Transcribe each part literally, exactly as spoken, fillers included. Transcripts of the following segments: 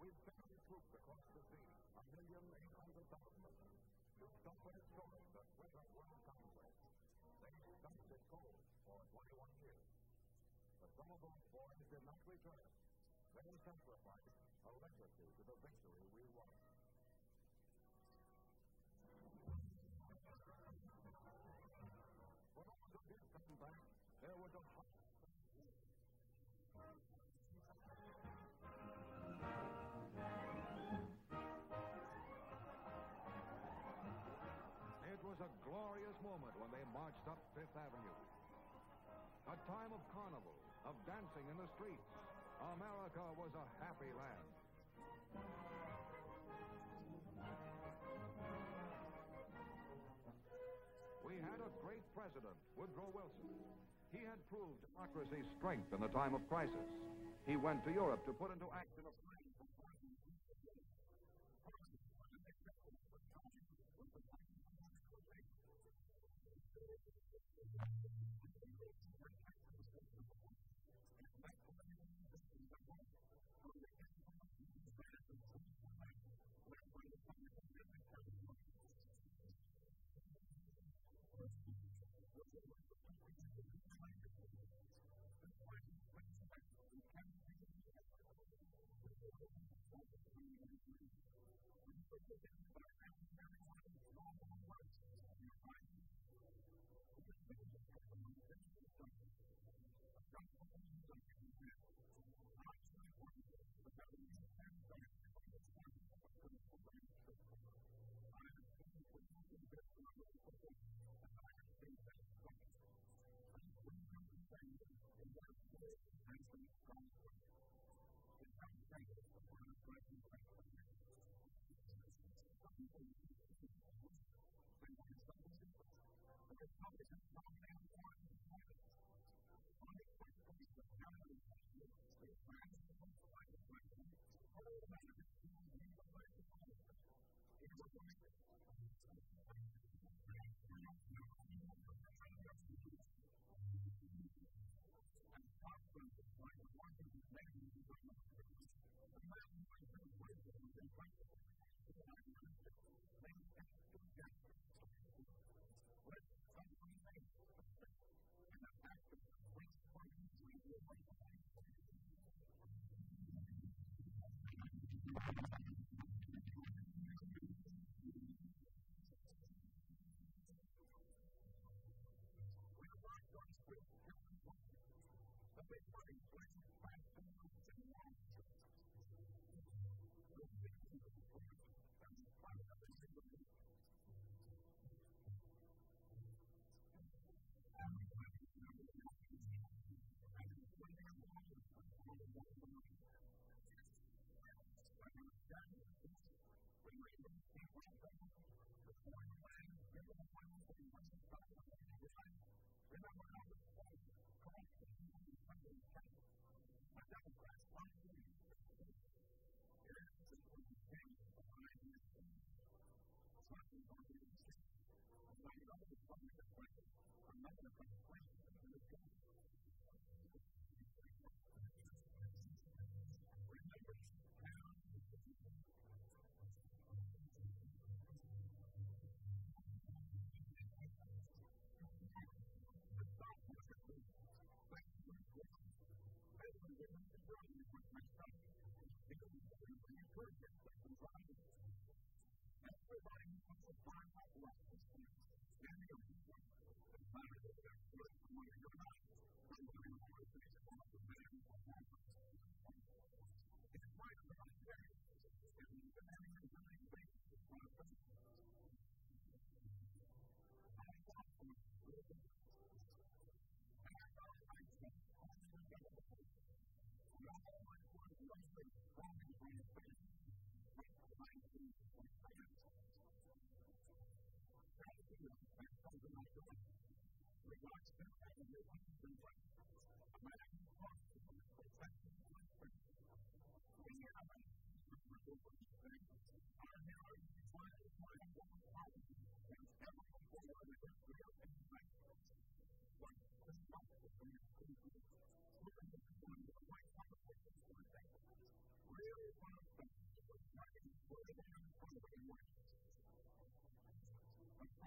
We've sent the troops across the sea, a million eight hundred thousand of them, to stop and destroy the threat of world conflict. They stopped it cold for twenty-one years. But some of those boys did not return. They sacrificed a legacy to the victory we won. For those who did come back, there was a hot a glorious moment when they marched up Fifth Avenue. A time of carnival, of dancing in the streets. America was a happy land. We had a great president, Woodrow Wilson. He had proved democracy's strength in the time of crisis. He went to Europe to put into action a plan. Really, With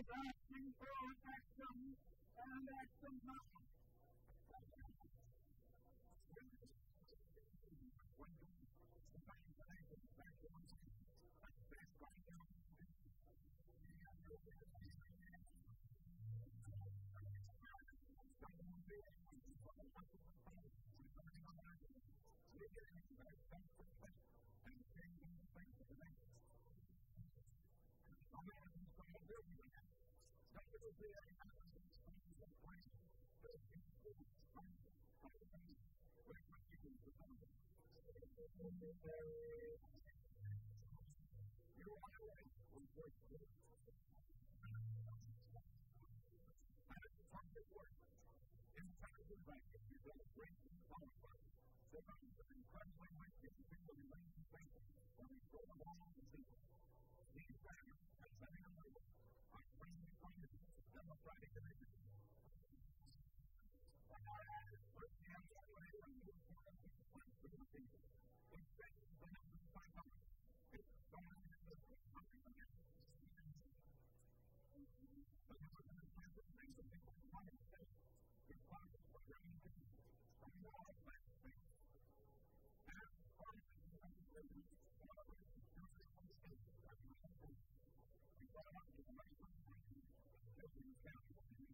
action, for action, and action now. By the way, in the second fact that you're going to break the conflict. So that is an incredible way to build a relationship when we go along with people. These values are very important. Our friends and friends are democratic individuals. And our actions first have to be able to do things for the people. In fact, we have to fight on it. It's so much as a responsibility on it. But there was an impressive thing that people want to say. It's part of what they're going to do. And we all expect things. And as part of the community, we all have to do this on the stage. That's what we do. We all have to do much more things. That's what we found. In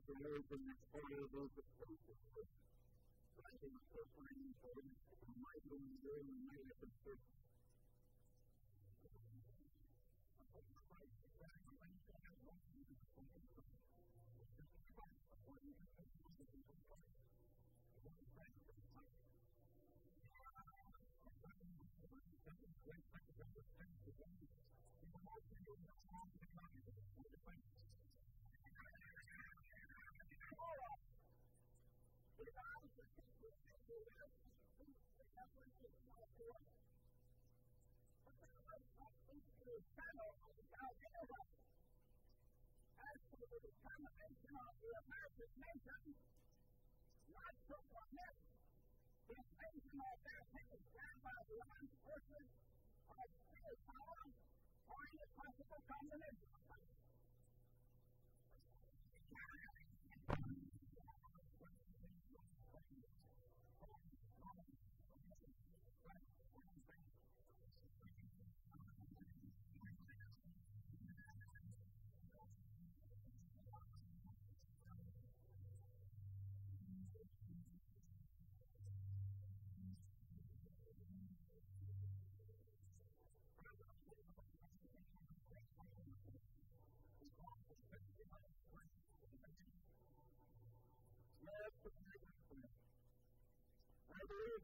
the story of those that spoke this way. But I think the first one I need to read is that we might go in there and we might have been first. I hope the Christ is that I might not have lost you to the point of the Lord. It's just the Christ of what you have to do with the Christ. It was the Christ of the Christ. And that is the Christ that is the Christ that is the Christ that is the Christ. It's the most thing that is wrong with the Christ for the Christ.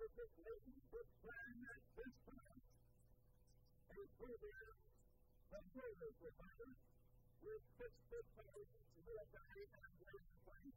This lady, this friend, and this friend, and we will compare with each other, with this good faith, with a faith and great faith.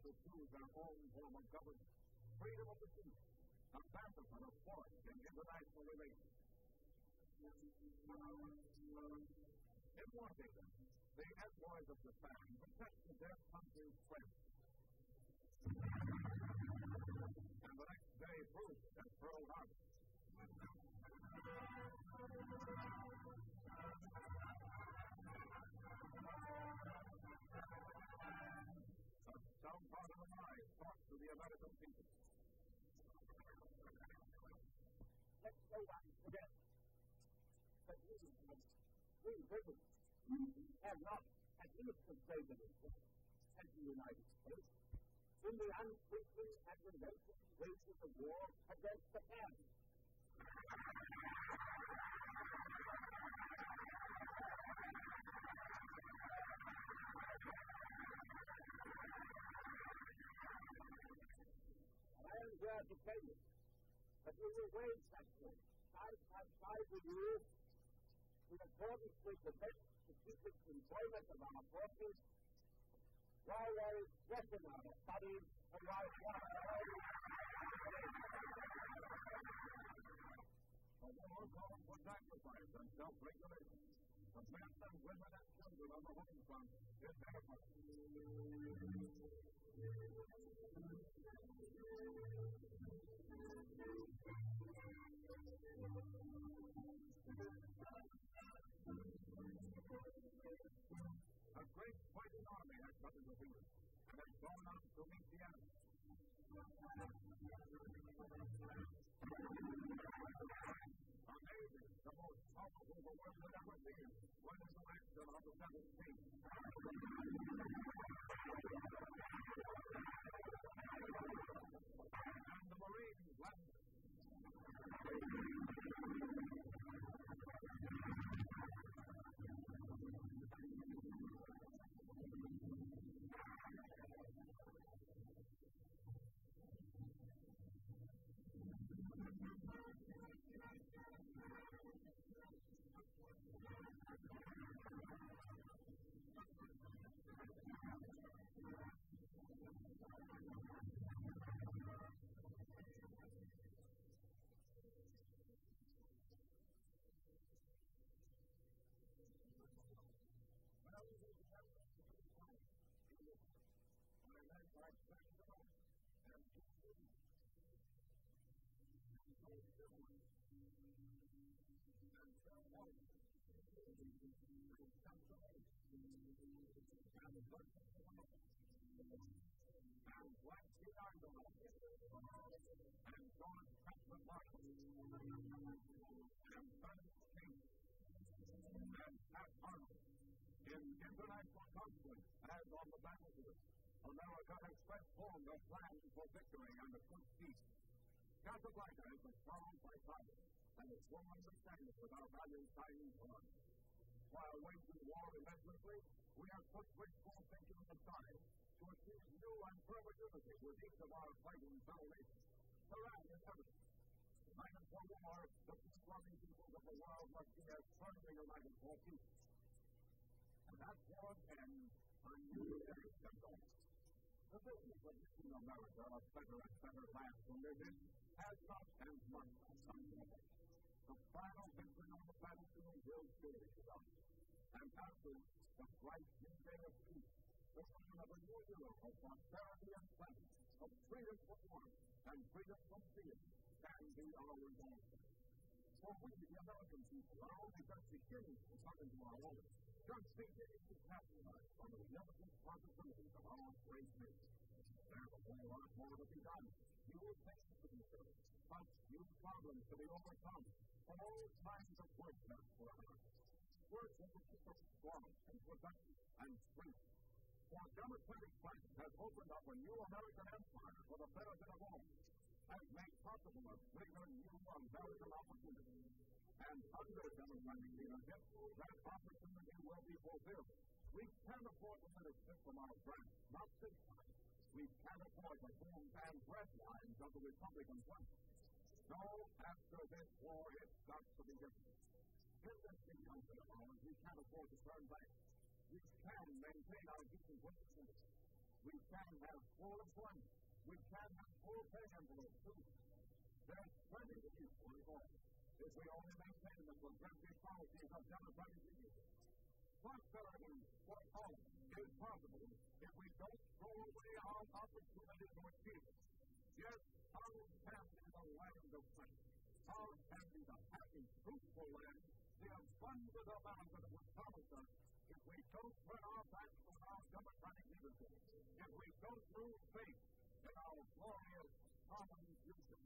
To choose their own form of government, freedom of the people, a participant of foreign and international relations. In Washington, the envoys of the family protected their country's friends. And the next day, Bruce and Pearl Harbor. Have not at least considered itself as the United States in the unfrequent and relentless wages of war against Japan. And I am glad to tell you that we will wage that war side by side with you in accordance with the best strategic employment of our forces, while there is question on our studies and our lives. The war calls for sacrifice and self-regulation. The men and women and children on the home front is their part. A great fighting army has come into being and has gone out to meet the enemy. Amazing, the most powerful the world had ever seen was in the action on the seventeenth. And the Marines landed. And what did I do? And God cut the light, and found peace, and at home, in international conflict, as on the battlefield, America has transformed their plans for victory and the quick peace. Casablanca is a strong place either, and it's one of the standards with our values fighting for us. While waging war relentlessly, we have put wishful thinking aside to achieve new and further unity with each of our fighting fellow nations. Surround each other. United for war, the peace-loving peoples of the world must be as firmly united for peace. And that war ends on new areas of dawn. The business of making America a better and better land to live in has not and must not come to an end. The final victory on the battlefield will surely come. And after the bright new day of peace, the sign of a new era of prosperity and plenty, of freedom from want and freedom from fear, can be our own. For we, the American people, are only just beginning to come into our own, just beginning to capitalize on the relevant possibilities of our great nation. There is a lot more to be done. New things to be built, but new problems to be overcome, and all kinds of work left for us. Work that will keep us strong and productive and free. For democratic rights has opened up a new American empire for the benefit of all, and made possible a greater new American opportunity. And under democratic leadership, that opportunity will be fulfilled. We can't afford to let it slip from our grasp, not this time. We can't afford the wounds and red lines of the Republican Party. So, after this war, it's got to be different. In this income of ours, we can't afford to turn back. We can maintain our decent witnesses. We can have full employment. We can have full pay envelopes, too. There's plenty to do for us all if we only maintain the progressive policies of democratic leadership. Prosperity for all is possible if we don't throw away our opportunity to achieve it. Yes, our land is a land of plenty. Our land is a happy, fruitful land. The abundant amount that was promised us if we don't turn our backs on our democratic leadership, if we don't lose faith in our glorious common future.